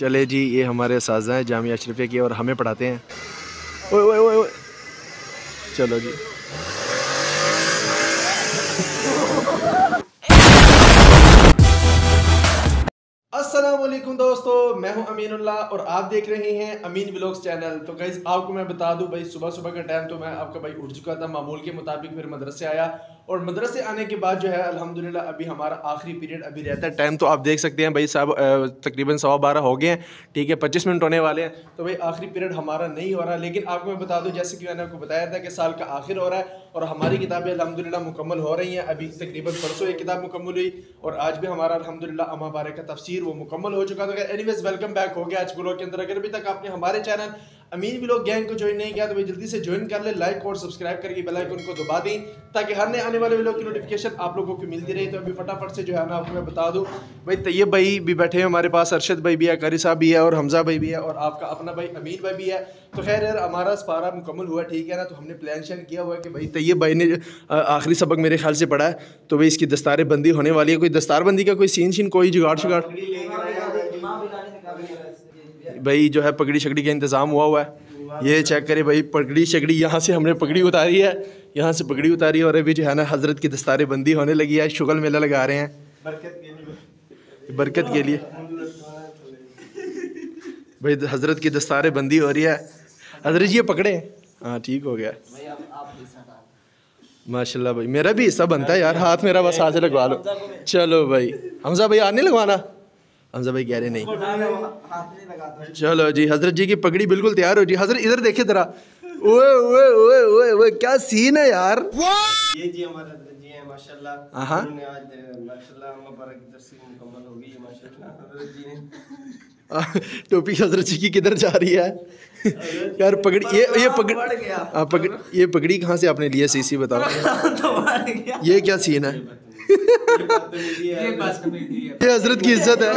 चले जी, ये हमारे असातिज़ा हैं जामिया अशरफिया के और हमें पढ़ाते हैं। ओए ओए ओए ओए, चलो जी। अस्सलामुअलैकुम दोस्तों, मैं हूं अमीन और आप देख रहे हैं अमीन व्लॉग्स चैनल। तो गाइस आपको मैं बता दूं भाई, सुबह सुबह का टाइम तो मैं आपका भाई उठ चुका था मामूल के मुताबिक, फिर मदरसे आया और मदरसे आने के बाद जो है अल्हम्दुलिल्लाह अभी हमारा आखिरी पीरियड अभी रहता है टाइम। तो आप देख सकते हैं भाई साहब तकरीबन 12:15 हो गए हैं, ठीक है, 25 मिनट होने वाले हैं। तो भाई आखिरी पीरियड हमारा नहीं हो रहा, लेकिन आपको मैं बता दूं जैसे कि मैंने आपको बताया था कि साल का आखिर हो रहा है और हमारी किताबें अल्हम्दुलिल्लाह मुकम्मल हो रही हैं। अभी तकरीबन परसों एक किताब मुकम्मल हुई और आज भी हमारा अल्हम्दुलिल्लाह अम्मा बारे का तफसीर वो मुकम्मल हो चुका था। एनीवेज वेलकम बैक हो गया आज ब्लॉग के अंदर। अगर अभी तक आपने हमारे चैनल अमीन व्लॉग गैंग को ज्वाइन नहीं किया तो भाई जल्दी से ज्वाइन कर ले, लाइक और सब्सक्राइब करके बेल आइकन को दबा दें ताकि हर नए आने वाले व्लॉग की नोटिफिकेशन आप लोगों को मिलती रही। तो अभी फटाफट से जो है ना आपको मैं बता दूं भाई, तैयब भाई भी बैठे हैं हमारे पास, अरशद भाई भी है, कारी साहब भी है और हमजा भाई भी है और आपका अपना भाई अमीन भाई भी है। तो खैर यार हमारा पारा मुकम्मल हुआ, ठीक है ना। तो हमने प्लान शेयर किया हुआ है कि भाई तैयब भाई ने आखिरी सबक मेरे ख्याल से पढ़ा है तो भाई इसकी दस्तार बंदी होने वाली है। कोई दस्तार बंदी का कोई सीन शीन कोई जुगाड़ शुगाड़ भाई जो है पगड़ी शकड़ी का इंतज़ाम हुआ है। ये चेक करें भाई, पगड़ी शकड़ी यहाँ से हमने पगड़ी उतारी है, यहाँ से पगड़ी उतारी है और अभी जो है ना हज़रत की दस्तारे बंदी होने लगी है। शुगल मेला लगा रहे हैं बरकत के लिए भाई, हज़रत की दस्तारे बंदी हो रही है। हजरत जी ये पकड़े, हाँ ठीक हो गया माशाल्लाह भाई। मेरा भी हिस्सा बनता है यार, हाथ मेरा बस हाथ से लगवा लो। चलो भाई हमजा भाई आने लगवाना, हमजा भाई कह रहे नहीं। चलो जी हजरत जी की पगड़ी बिल्कुल तैयार हो जी। हजरत इधर देखे जरा, ओए ओए ओए ओए ओए क्या सीन है यार। ये जी हमारे हजरत जी हैं माशाल्लाह, हाँ माशाल्लाह मुबारक तफसीर मुकम्मल हो गई माशाल्लाह हजरत जी ने। टोपी हजरत जी की किधर जा रही है यार? पगड़ी ये पगड़ी कहाँ से आपने लिया सीसी बताओ, ये क्या सीन है? ये हजरत की इज्जत है,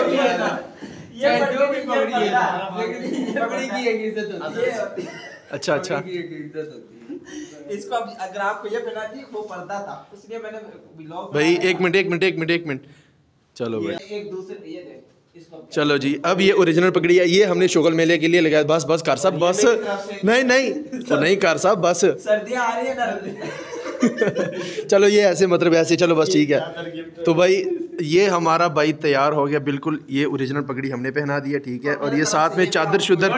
ये जो भी पगड़ी है लेकिन पगड़ी की इज्जत होती है। अच्छा अच्छा, इसको अगर आपको ये पहना थी वो पर्दा था, इसलिए मैंने ब्लॉग भाई एक मिनट चलो भाई एक दूसरे ये दे। चलो जी अब ये ओरिजिनल पगड़ी है, ये हमने शोगल मेले के लिए लगाया। बस बस कार साहब बस, नहीं नहीं तो नहीं कार साहब बस, सर्दियां आ रही है ना। चलो ये ऐसे मतलब ऐसे, चलो बस ठीक है। तो भाई ये हमारा भाई तैयार हो गया बिल्कुल, ये ओरिजिनल पगड़ी हमने पहना दी है, ठीक है। और ये साथ में चादर शुदर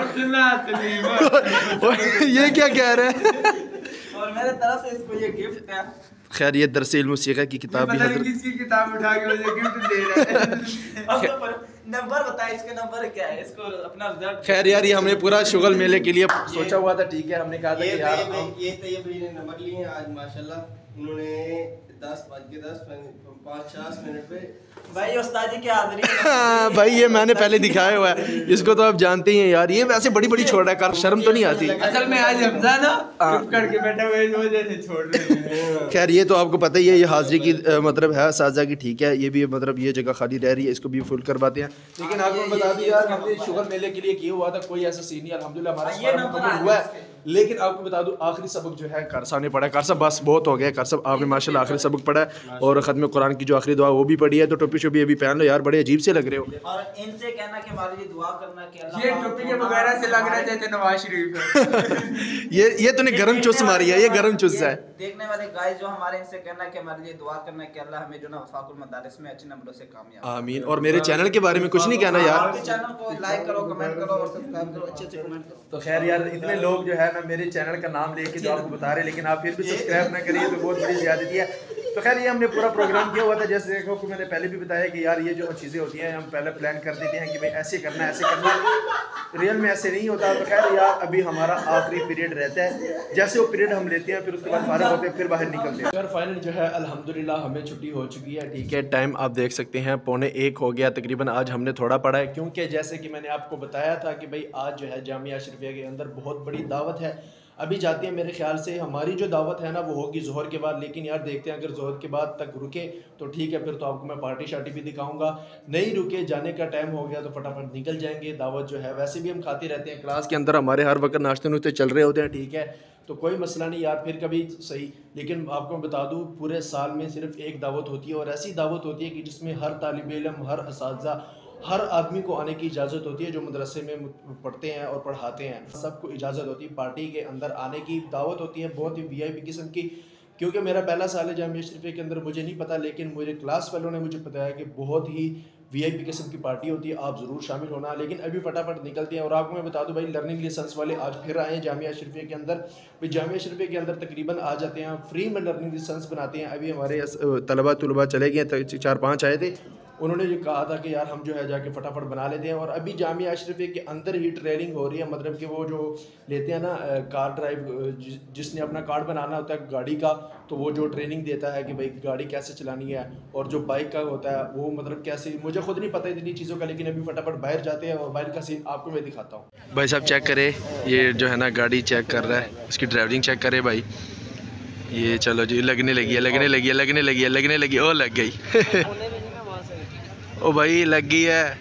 ये क्या कह रहे हैं? और मेरे तरफ से इसको ये गिफ्ट है। खैर ये दरस इल्म वसीक़ा की किताब भी हजरत नंबर बताया, इसका नंबर क्या है, इसको अपना। खैर यार ये हमने पूरा शुगल मेले के लिए सोचा हुआ था, ठीक है। हमने कहा था कि यार ये तैयब भाई ने नंबर लिए हैं आज माशाल्लाह, उन्होंने 10:50 मिनट पे भाई उस्ताद जी की हाज़िरी भाई ये मैंने पहले दिखाया हुआ है, इसको तो आप जानते ही हैं यार। ये वैसे बड़ी बड़ी छोड़ रहा है, शर्म तो नहीं आती असल में। आज हमजा ना चुप करके बैठा हुआ। खैर ये तो आपको पता ही है, ये हाज़िरी की मतलब है साजा की, ठीक है। ये भी मतलब ये जगह खाली रह रही है, इसको भी फुल करवाते हैं। लेकिन आपको बता दें यार हमने शुगर मेले के लिए किया हुआ था, कोई ऐसा सीन नहीं अल्हम्दुलिल्लाह हमारा मुकम्मल हुआ है। लेकिन आपको बता दूं आखिरी सबक जो है कारसा ने पढ़ा। कारसा बस बहुत हो गया, कारसा आपने माशाल्लाह आखिरी सबक पढ़ा है और खत्म कुरान की जो आखिरी दुआ वो भी पढ़ी है। तो टोपी शोपी अभी पहन लो यार, बड़े अजीब से लग रहे हो। और इनसे कहना कि हमारे लिए दुआ करना कि अल्लाह, ये टोपी के वगैरह से लग रहा है जैसे नवाज शरीफ। ये तूने गरम चुस मारी है, ये गरम चुस है। देखने वाले गाइस जो हमारे इनसे कहना कि हमारे लिए दुआ करना कि अल्लाह हमें जो ना वफाकुल मदारिस में अच्छे नंबरों से कामयाब आमीन। और मेरे चैनल के बारे में कुछ नहीं कहना यार, आपके चैनल को लाइक करो, कमेंट करो और सब्सक्राइब करो, अच्छे अच्छे कमेंट करो। तो खैर यार इतने लोग जो है ना मेरे चैनल का नाम लेके जो आपको बता रहे हैं, लेकिन आप फिर भी सब्सक्राइब ना करिए तो बहुत बड़ी ज्यादती है। तो खैर ये हमने पूरा प्रोग्राम किया हुआ था, जैसे देखो कि मैंने पहले भी बताया कि यार ये जो चीज़ें होती हैं हम पहले प्लान कर देते हैं कि भाई ऐसे करना, रियल में ऐसे नहीं होता। तो खैर यार अभी हमारा आखिरी पीरियड रहता है, जैसे वो पीरियड हम लेते हैं फिर उसके बाद फारिग होकर फिर बाहर निकलते हैं। यार फाइनल जो है अल्हम्दुलिल्लाह हमें छुट्टी हो चुकी है, ठीक है। टाइम आप देख सकते हैं 11:15 हो गया तकरीबन। आज हमने थोड़ा पढ़ा है क्योंकि जैसे कि मैंने आपको बताया था कि भाई आज जो है जामिया अशरफिया के अंदर बहुत बड़ी दावत है। अभी जाती है मेरे ख्याल से। हमारी जो दावत है ना वो होगी ज़ोहर के बाद, लेकिन यार देखते हैं अगर ज़ोहर के बाद तक रुके तो ठीक है, फिर तो आपको मैं पार्टी शार्टी भी दिखाऊंगा। नहीं रुके, जाने का टाइम हो गया तो फटाफट निकल जाएंगे। दावत जो है वैसे भी हम खाते रहते हैं क्लास के अंदर, हमारे हर वक्त नाश्ते नुश्ते चल रहे होते हैं, ठीक है तो कोई मसला नहीं यार, फिर कभी सही। लेकिन आपको बता दूं पूरे साल में सिर्फ एक दावत होती है, और ऐसी दावत होती है कि जिसमें हर तालिब इलम, हर असातिज़ा, हर आदमी को आने की इजाज़त होती है जो मदरसे में पढ़ते हैं और पढ़ाते हैं, सबको इजाज़त होती है पार्टी के अंदर आने की। दावत होती है बहुत ही VIP किस्म की। क्योंकि मेरा पहला साल है जामिया अशरफिया के अंदर, मुझे नहीं पता, लेकिन मुझे क्लास वालों ने मुझे बताया कि बहुत ही VIP किस्म की पार्टी होती है, आप ज़रूर शामिल होना। लेकिन अभी फटाफट निकलते हैं। और आपको मैं बता दूं भाई, लर्निंग लाइसेंस वाले आज फिर आए हैं जामिया अशरफिया के अंदर। भाई जामिया अशरफिया के अंदर तकरीबन आ जाते हैं फ्री में लर्निंग लाइसेंस बनाते हैं। अभी हमारे तलबा चले गए, 4-5 आए थे, उन्होंने जो कहा था कि यार हम जो है जाके फटाफट बना लेते हैं। और अभी जामिया अशरफिया के अंदर ही ट्रेनिंग हो रही है, मतलब कि वो जो लेते हैं ना कार ड्राइव, जिसने अपना कार्ड बनाना होता है गाड़ी का, तो वो जो ट्रेनिंग देता है कि भाई गाड़ी कैसे चलानी है, और जो बाइक का होता है वो मतलब कैसे, मुझे खुद नहीं पता इतनी चीज़ों का। लेकिन अभी फटाफट बाहर जाते हैं और बाहर का सीन आपको मैं दिखाता हूँ। भाई साहब चेक करें, ये जो है ना गाड़ी चेक कर रहा है, उसकी ड्राइविंग चेक करे भाई। ये चलो जी, लगने लगी है, ओ लग गई, ओ भाई लग गई है,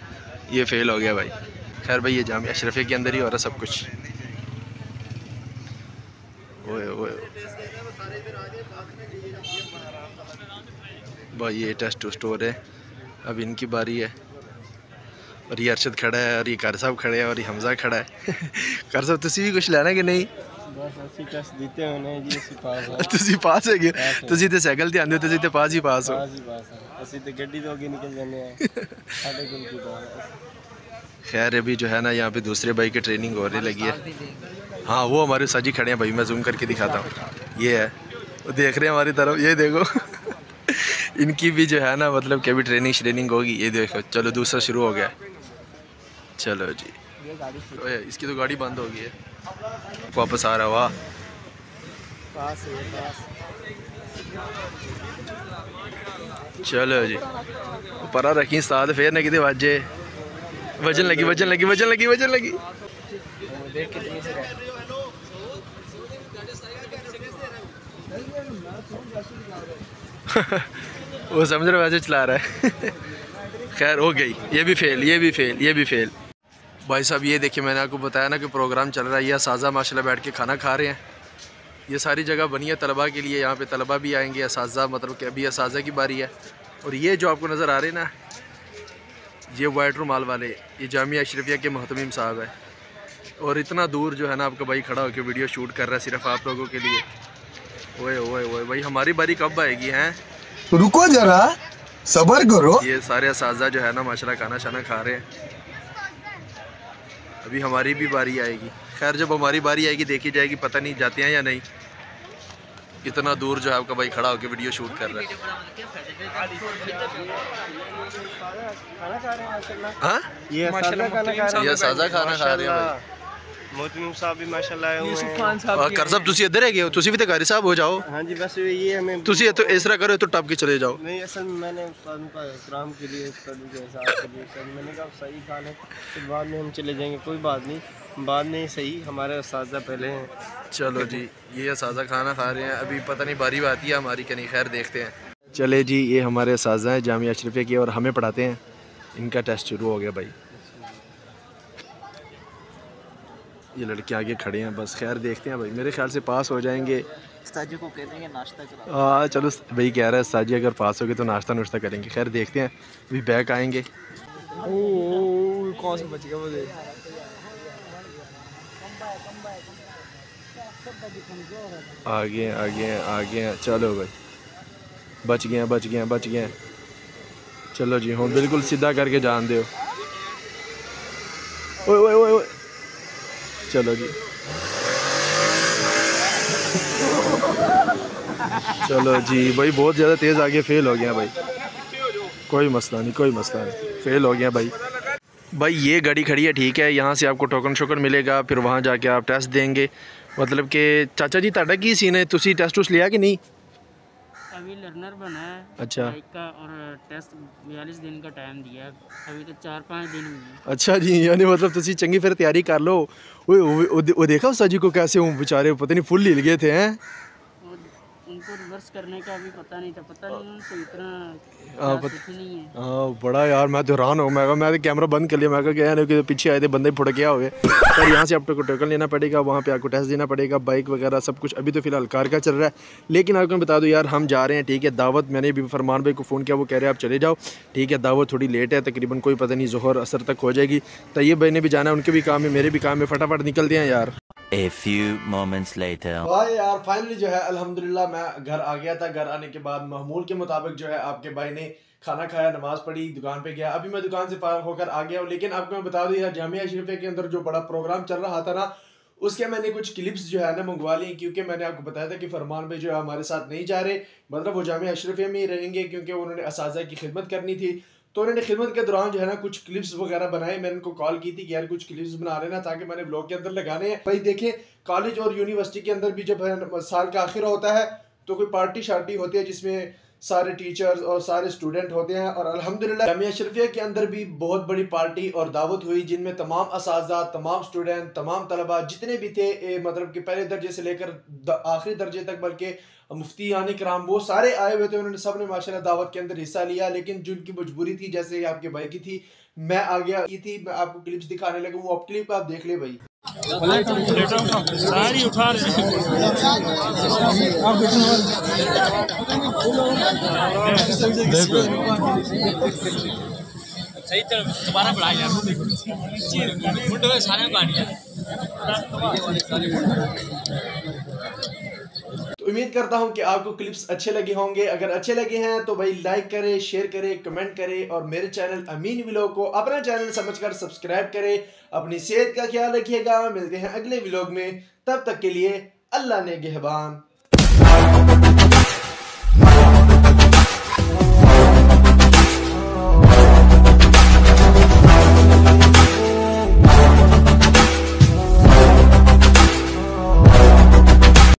ये फेल हो गया भाई। खैर भाई ये जामिया अशरफिया के अंदर ही हो रहा सब कुछ। ओए ओए भाई ये टेस्ट स्टोर है, अब इनकी बारी है। और ये अरशद खड़ा है, और ये कार साहब खड़े हैं, और ये हमजा खड़ा है। कार साहब तुसी भी कुछ लेना कि नहीं? खैर अभी जो है ना यहाँ पे दूसरे भाई की ट्रेनिंग होने लगी है। हाँ वो हमारे साजी खड़े हैं भाई, मैं जूम करके दिखाता हूँ, ये है वो देख रहे हैं हमारी तरफ, ये देखो। इनकी भी जो है ना मतलब कभी ट्रेनिंग श्रेनिंग होगी। ये देखो चलो दूसरा शुरू हो गया, चलो जी। इसकी तो गाड़ी बंद हो गई है, वापस आ रहा। वाह चलो जी, परा रखी साथ फिर ना कि वाजे वजन लगी। वो समझ रहे वैसे चला रहा है। खैर हो गई, ये भी फेल। भाई साहब ये देखिए, मैंने आपको बताया ना कि प्रोग्राम चल रहा है, ये साजा माशाल्लाह बैठ के खाना खा रहे हैं। ये सारी जगह बनी है तलबा के लिए, यहाँ पे तलबा भी आएंगे, असातिज़ा मतलब कि अभी असातिज़ा की बारी है। और ये जो आपको नज़र आ रहे हैं ना, ये वाइट रूम माल वाले, ये जामिया अशरफिया के महतमीम साहब है। और इतना दूर जो है ना आपका भाई खड़ा होकर वीडियो शूट कर रहा है सिर्फ आप लोगों के लिए। ओए ओए ओए भाई हमारी बारी कब आएगी हैं? रुको जरा सब्र करो। ये सारे असातिज़ा जो है ना माशाल्लाह खाना शाना खा रहे हैं, अभी हमारी भी बारी आएगी। खैर जब हमारी बारी आएगी देखी जाएगी, पता नहीं जाते हैं या नहीं। इतना दूर जो है आपका भाई खड़ा होकर वीडियो शूट कर रहा है। हाँ ये साजा खाना खा रहे हैं मोहतमिम साहब भी माशाल्लाह है। कर साहब तुसी इधर है गए, तुसी भी तो कारी साहब हो जाओ। हाँ जी बस ये हमें तुसी तो इस तरह करो तो टप के चले जाओ। नहीं असल में मैंने उस्ताद का इकराम के लिए, उस्ताद के हिसाब से मैंने कहा सही खाना है, फिर बाद में हम चले जाएंगे, कोई बात नहीं, बाद में सही हमारे उस्ताद पहले हैं। चलो जी ये उस्ताद खाना खा रहे हैं, अभी पता नहीं बारी आती है हमारी कि नहीं, खैर देखते हैं। चले जी ये हमारे उस्ताद हैं जामिया अशरफिया के, और हमें पढ़ाते हैं। इनका टेस्ट शुरू हो गया भाई, ये लड़के आगे खड़े हैं बस। खैर देखते हैं भाई, मेरे ख्याल से पास हो जाएंगे। साजी को कह देंगे नाश्ता करा। हाँ चलो भाई कह रहा है साजी अगर पास हो गए तो नाश्ता नुश्ता करेंगे। खैर देखते हैं, अभी बैक आएंगे। ओह कौन से बच गया मुझे। आगे चलो भाई बच गए। चलो जी हम बिल्कुल सीधा करके जान दो। ओए चलो जी भाई बहुत ज़्यादा तेज़ आगे फेल हो गया भाई। कोई मसला नहीं फेल हो गया भाई। ये गाड़ी खड़ी है ठीक है, यहाँ से आपको टोकन शोकन मिलेगा, फिर वहाँ जाके आप टेस्ट देंगे। मतलब कि चाचा जी ताड़ा की सीन है, तुसी टेस्ट उस लिया कि नहीं? अभी लर्नर बना है। अच्छा। का और टेस्ट 42 दिन का टाइम दिया, अभी तो 4-5 दिन हुए। अच्छा जी, यानी मतलब तुसी चंगी फिर तैयारी कर लो। वो देखा उस्ताद जी को कैसे हूँ बेचारे, पता नहीं फुल हिल गए थे हैं। उनको रिवर्स करने का अभी पता नहीं था, पता नहीं उनसे इतना कुछ नहीं है। हाँ बड़ा यार, मैं तो हैरान हूँ। मैं तो कैमरा बंद कर लिया, मैं क्या पीछे आए थे बंदे फुट गया हो गए। और यहाँ से आपको टोकन लेना पड़ेगा, वहाँ पे आपको टेस्ट देना पड़ेगा, बाइक वगैरह सब कुछ। अभी तो फिलहाल कार का चल रहा है, लेकिन आपको बता दो यार हम जा रहे हैं, ठीक है। दावत मैंने भी फरमान भाई को फ़ोन किया, वो कह रहे हैं आप चले जाओ, ठीक है। दावत थोड़ी लेट है, तकरीबन कोई पता नहीं जोहर असर तक हो जाएगी। तैयब भाई ने भी जाना है, उनके भी काम है, मेरे भी काम है, फटाफट निकलते हैं यार। A few moments later. भाई यार फाइनली जो है अल्हम्दुलिल्लाह मैं घर आ गया था। घर आने के बाद महमूल के मुताबिक जो है आपके भाई ने खाना खाया, नमाज पढ़ी, दुकान पे गया। अभी मैं दुकान से पार होकर आ गया हूँ, लेकिन आपको मैं बता दूँ यार जामिया अशरफिया के अंदर जो बड़ा प्रोग्राम चल रहा था ना, उसके मैंने कुछ क्लिप्स जो है ना मंगवा ली, क्योंकि मैंने आपको बताया था कि फरमान भाई जो है हमारे साथ नहीं जा रहे, मतलब वो जामिया अशरफिया में ही रहेंगे, क्योंकि उन्होंने असाज़ा की खिदमत करनी थी। तो उन्होंने खिदमत के दौरान जो है ना कुछ क्लिप्स वगैरह बनाए। मैंने उनको कॉल की थी कि यार कुछ क्लिप्स बना लेना, ताकि मैंने ब्लॉग के अंदर लगाने हैं। भाई देखें, कॉलेज और यूनिवर्सिटी के अंदर भी जब साल का आखिर होता है तो कोई पार्टी शार्टी होती है, जिसमें सारे टीचर्स और सारे स्टूडेंट होते हैं। और अल्हम्दुलिल्लाह जामिया अशरफिया के अंदर भी बहुत बड़ी पार्टी और दावत हुई, जिनमें तमाम असातिज़ा, तमाम स्टूडेंट, तमाम तलबा जितने भी थे, मतलब कि पहले दर्जे से लेकर आखिरी दर्जे तक, बल्कि मुफ्ती यानी कराम वो सारे आए हुए थे। उन्होंने सब ने माशाल्लाह दावत के अंदर हिस्सा लिया, लेकिन जिनकी मजबूरी थी, जैसे आपके भाई की थी, मैं आ गया की थी। मैं आपको क्लिप्स दिखाने लगा, वो आप क्लिप आप देख ले भाई। सारी उठा सही तरह दोबारा बढ़ा यार, मुंडो है सारे पानी। तो उम्मीद करता हूं कि आपको क्लिप्स अच्छे लगे होंगे। अगर अच्छे लगे हैं तो भाई लाइक करें, शेयर करें, कमेंट करें, और मेरे चैनल अमीन व्लॉग को अपना चैनल समझकर सब्सक्राइब करें। अपनी सेहत का ख्याल रखिएगा, मिलते हैं अगले व्लॉग में, तब तक के लिए अल्लाह नेगहबान।